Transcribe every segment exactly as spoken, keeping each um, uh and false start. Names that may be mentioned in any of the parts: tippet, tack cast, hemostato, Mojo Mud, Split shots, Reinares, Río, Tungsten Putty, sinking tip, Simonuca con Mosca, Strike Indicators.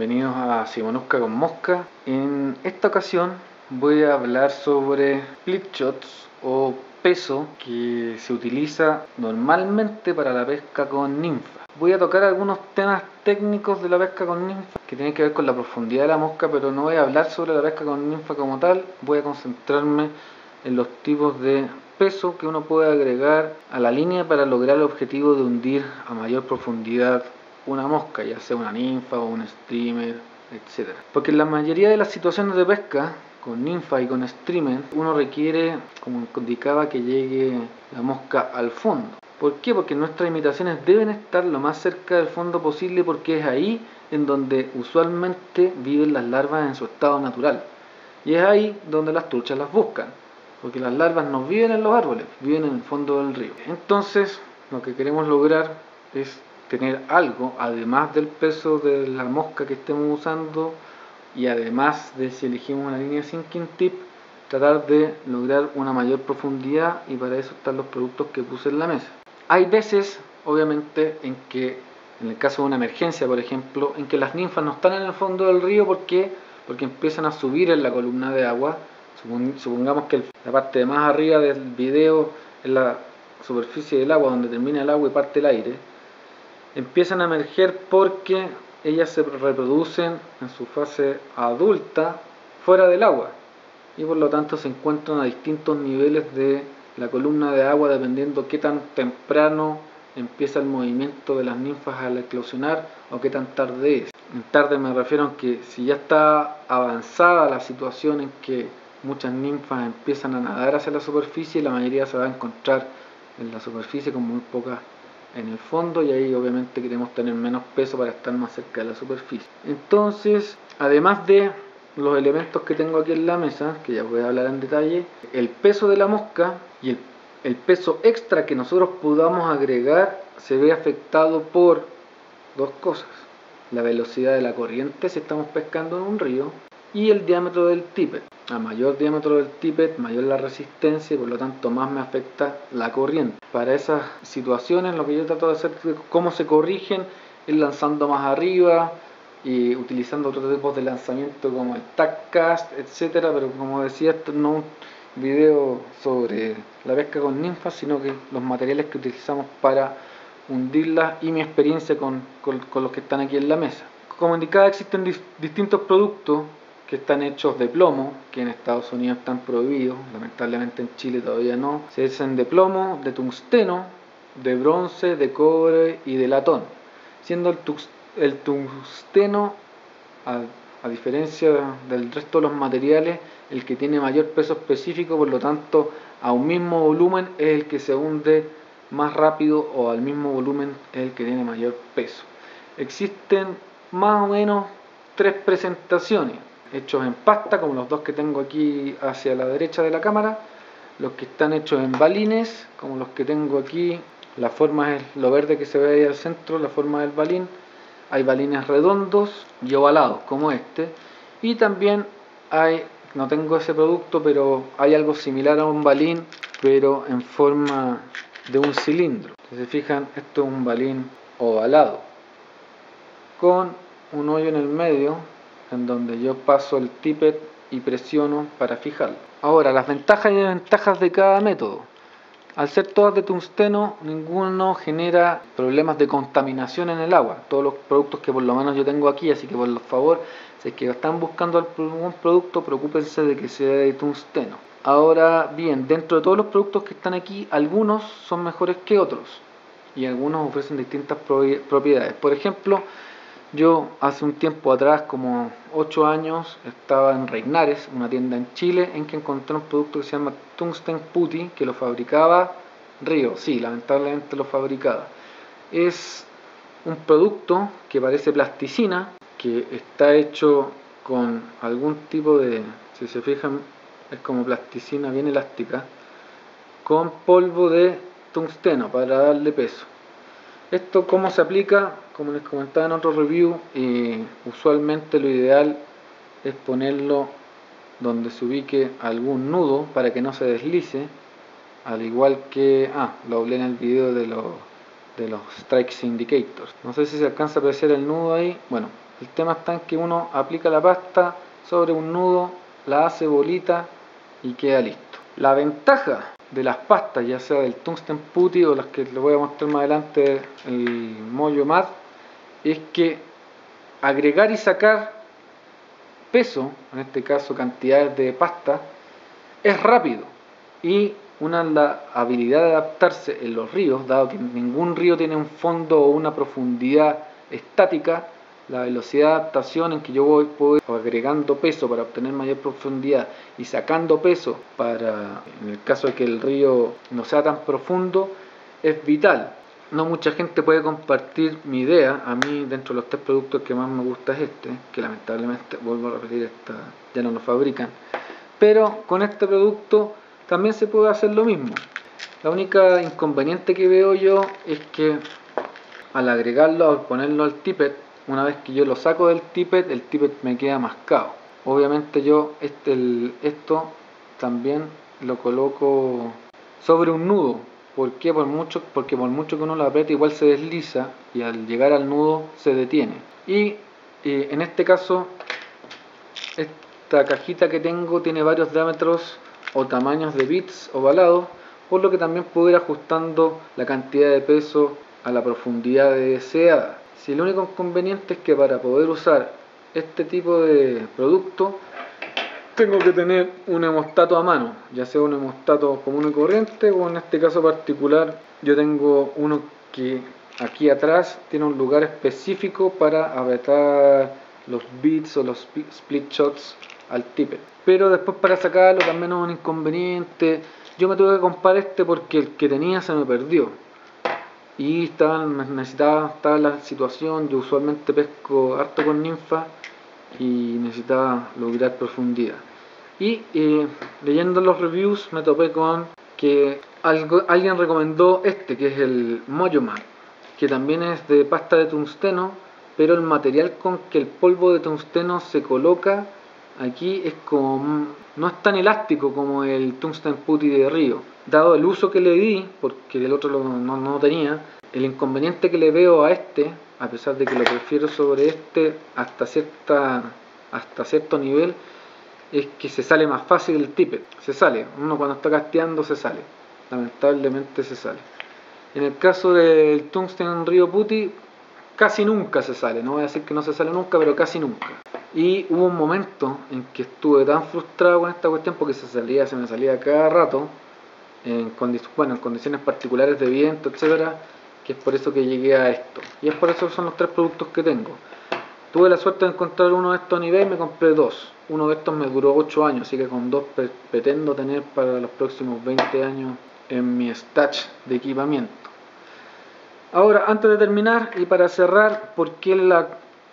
Bienvenidos a Simonuca con Mosca. En esta ocasión voy a hablar sobre split shots o peso que se utiliza normalmente para la pesca con ninfa. Voy a tocar algunos temas técnicos de la pesca con ninfa que tienen que ver con la profundidad de la mosca, pero no voy a hablar sobre la pesca con ninfa como tal. Voy a concentrarme en los tipos de peso que uno puede agregar a la línea para lograr el objetivo de hundir a mayor profundidad una mosca, ya sea una ninfa o un streamer, etcétera. Porque en la mayoría de las situaciones de pesca con ninfa y con streamer, uno requiere, como indicaba, que llegue la mosca al fondo. ¿Por qué? Porque nuestras imitaciones deben estar lo más cerca del fondo posible, porque es ahí en donde usualmente viven las larvas en su estado natural. Y es ahí donde las truchas las buscan, porque las larvas no viven en los árboles, viven en el fondo del río. Entonces, lo que queremos lograr es tener algo, además del peso de la mosca que estemos usando, y además de si elegimos una línea sinking tip, tratar de lograr una mayor profundidad, y para eso están los productos que puse en la mesa. Hay veces, obviamente, en que, en el caso de una emergencia, por ejemplo, en que las ninfas no están en el fondo del río. ¿Por qué? Porque empiezan a subir en la columna de agua. Supongamos que la parte de más arriba del video es la superficie del agua, donde termina el agua y parte el aire. Empiezan a emerger porque ellas se reproducen en su fase adulta fuera del agua, y por lo tanto se encuentran a distintos niveles de la columna de agua dependiendo qué tan temprano empieza el movimiento de las ninfas al eclosionar o qué tan tarde es. En tarde me refiero a que si ya está avanzada la situación en que muchas ninfas empiezan a nadar hacia la superficie, y la mayoría se va a encontrar en la superficie con muy pocas en el fondo, y ahí obviamente queremos tener menos peso para estar más cerca de la superficie. Entonces, además de los elementos que tengo aquí en la mesa, que ya voy a hablar en detalle, el peso de la mosca y el, el peso extra que nosotros podamos agregar se ve afectado por dos cosas: la velocidad de la corriente si estamos pescando en un río, y el diámetro del tippet. A mayor diámetro del tippet, mayor la resistencia, y por lo tanto más me afecta la corriente. Para esas situaciones, lo que yo trato de hacer, cómo se corrigen, es lanzando más arriba y utilizando otros tipos de lanzamiento como el tack cast, etcétera. Pero como decía, esto no es un video sobre la pesca con ninfas, sino que los materiales que utilizamos para hundirlas y mi experiencia con, con, con los que están aquí en la mesa. Como indicaba, existen dis- distintos productos que están hechos de plomo, que en Estados Unidos están prohibidos, lamentablemente en Chile todavía no. Se hacen de plomo, de tungsteno, de bronce, de cobre y de latón. Siendo el, tux, el tungsteno, a, a diferencia del resto de los materiales, el que tiene mayor peso específico, por lo tanto, a un mismo volumen es el que se hunde más rápido, o al mismo volumen es el que tiene mayor peso. Existen más o menos tres presentaciones: hechos en pasta, como los dos que tengo aquí hacia la derecha de la cámara, los que están hechos en balines, como los que tengo aquí. La forma es lo verde que se ve ahí al centro, la forma del balín. Hay balines redondos y ovalados, como este. Y también hay, no tengo ese producto, pero hay algo similar a un balín, pero en forma de un cilindro. Si se fijan, esto es un balín ovalado, con un hoyo en el medio, en donde yo paso el tippet y presiono para fijarlo. Ahora, las ventajas y desventajas de cada método. Al ser todas de tungsteno, ninguno genera problemas de contaminación en el agua. Todos los productos que por lo menos yo tengo aquí, así que por favor, si es que están buscando algún producto, preocúpense de que sea de tungsteno. Ahora bien, dentro de todos los productos que están aquí, algunos son mejores que otros, y algunos ofrecen distintas propiedades. Por ejemplo, yo hace un tiempo atrás, como ocho años, estaba en Reinares, una tienda en Chile, en que encontré un producto que se llama Tungsten Putty, que lo fabricaba Río. Sí, lamentablemente lo fabricaba. Es un producto que parece plasticina, que está hecho con algún tipo de, si se fijan, es como plasticina bien elástica, con polvo de tungsteno para darle peso. Esto, ¿cómo se aplica? Como les comentaba en otro review, eh, usualmente lo ideal es ponerlo donde se ubique algún nudo para que no se deslice, al igual que, ah, lo hablé en el video de los, de los Strike Indicators. No sé si se alcanza a apreciar el nudo ahí. Bueno, El tema está en que uno aplica la pasta sobre un nudo, la hace bolita y queda listo. La ventaja de las pastas, ya sea del Tungsten Putty o las que les voy a mostrar más adelante, el Mojo Mud, es que agregar y sacar peso, en este caso cantidades de pasta, es rápido, y una la habilidad de adaptarse en los ríos, dado que ningún río tiene un fondo o una profundidad estática. La velocidad de adaptación en que yo voy, puedo ir agregando peso para obtener mayor profundidad y sacando peso para, en el caso de que el río no sea tan profundo, es vital. No mucha gente puede compartir mi idea. A mí, dentro de los tres productos que más me gusta es este, que lamentablemente, vuelvo a repetir, esta, ya no lo fabrican. Pero con este producto también se puede hacer lo mismo. La única inconveniente que veo yo es que al agregarlo, al ponerlo al tippet, una vez que yo lo saco del tippet, el tippet me queda mascado. Obviamente yo este, el, esto también lo coloco sobre un nudo. ¿Por qué? Por mucho, porque por mucho que uno lo apriete igual se desliza, y al llegar al nudo se detiene. Y eh, en este caso, esta cajita que tengo tiene varios diámetros o tamaños de bits ovalados, por lo que también puedo ir ajustando la cantidad de peso a la profundidad deseada. Si el único inconveniente es que para poder usar este tipo de producto tengo que tener un hemostato a mano, ya sea un hemostato común y corriente, o en este caso particular yo tengo uno que aquí atrás tiene un lugar específico para apretar los bits o los split shots al tippet. Pero después para sacarlo también es un inconveniente. Yo me tuve que comprar este porque el que tenía se me perdió. Y estaba, necesitaba, estaba la situación, yo usualmente pesco harto con ninfa y necesitaba lograr profundidad. Y eh, leyendo los reviews me topé con que algo, alguien recomendó este, que es el Mojo Mud, que también es de pasta de tungsteno, pero el material con que el polvo de tungsteno se coloca aquí es como, no es tan elástico como el Tungsten Putty de Río. Dado el uso que le di, porque el otro lo, no, no tenía, el inconveniente que le veo a este, a pesar de que lo prefiero sobre este hasta, cierta, hasta cierto nivel, es que se sale más fácil el tippet. Se sale, uno cuando está casteando se sale, lamentablemente se sale. En el caso del Tungsten Río Putty, casi nunca se sale, no voy a decir que no se sale nunca, pero casi nunca. Y hubo un momento en que estuve tan frustrado con esta cuestión porque se salía, se me salía cada rato, en bueno, en condiciones particulares de viento, etcétera, que es por eso que llegué a esto. Y es por eso que son los tres productos que tengo. Tuve la suerte de encontrar uno de estos a nivel y me compré dos. Uno de estos me duró ocho años, así que con dos pretendo tener para los próximos veinte años en mi stash de equipamiento. Ahora, antes de terminar y para cerrar, ¿por qué la,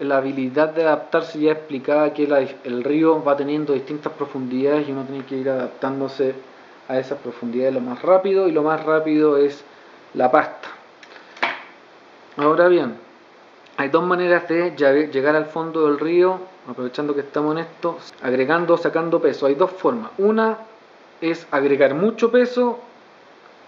la habilidad de adaptarse ya explicada? Que la, el río va teniendo distintas profundidades y uno tiene que ir adaptándose a esas profundidades lo más rápido, y lo más rápido es la pasta. Ahora bien, hay dos maneras de llegar al fondo del río, aprovechando que estamos en esto, agregando o sacando peso. Hay dos formas. Una es agregar mucho peso,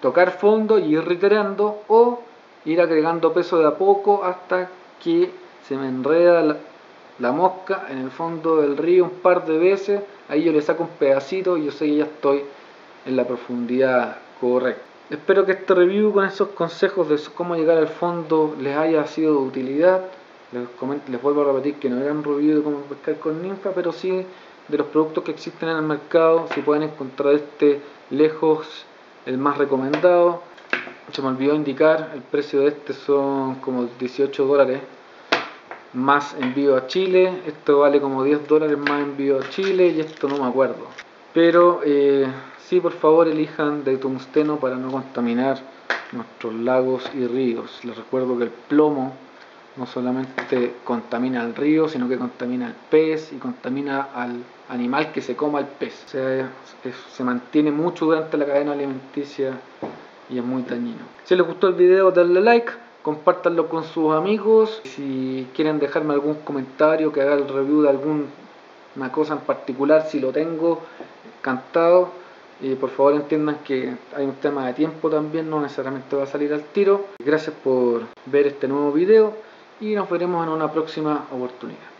tocar fondo y ir reiterando, o ir agregando peso de a poco hasta que se me enreda la, la mosca en el fondo del río un par de veces. Ahí yo le saco un pedacito y yo sé que ya estoy en la profundidad correcta. Espero que este review con esos consejos de cómo llegar al fondo les haya sido de utilidad. Les, comento, les vuelvo a repetir que no era un review de cómo pescar con ninfa, pero sí de los productos que existen en el mercado. Si pueden encontrar este, lejos el más recomendado. Se me olvidó indicar, el precio de este son como dieciocho dólares más envío a Chile. Esto vale como diez dólares más envío a Chile, y esto no me acuerdo. Pero eh, sí, por favor, elijan de tungsteno para no contaminar nuestros lagos y ríos. Les recuerdo que el plomo no solamente contamina al río, sino que contamina al pez y contamina al animal que se coma el pez. O sea, es, se mantiene mucho durante la cadena alimenticia y es muy dañino. Si les gustó el video, denle like, compártanlo con sus amigos. Si quieren dejarme algún comentario, que haga el review de alguna cosa en particular, si lo tengo, encantado. Y por favor entiendan que hay un tema de tiempo también, no necesariamente va a salir al tiro. Gracias por ver este nuevo video y nos veremos en una próxima oportunidad.